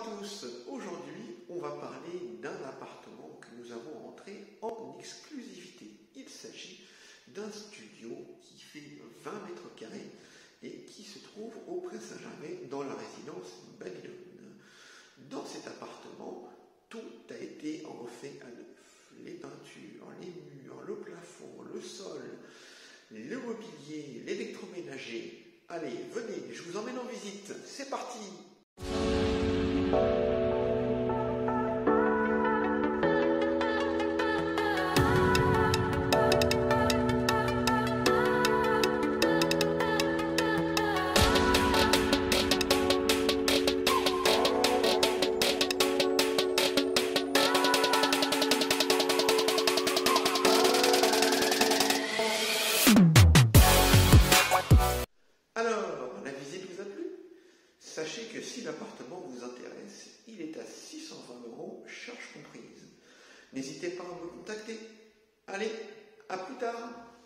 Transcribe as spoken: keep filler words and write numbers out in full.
à tous, aujourd'hui on va parler d'un appartement que nous avons rentré en exclusivité. Il s'agit d'un studio qui fait vingt mètres carrés et qui se trouve au Pré Saint-Gervais dans la résidence Babylone. Dans cet appartement, tout a été refait à neuf. Les peintures, les murs, le plafond, le sol, le mobilier, l'électroménager. Allez, venez, je vous emmène en visite. C'est parti! Sachez que si l'appartement vous intéresse, il est à six cent vingt euros, charges comprises. N'hésitez pas à me contacter. Allez, à plus tard!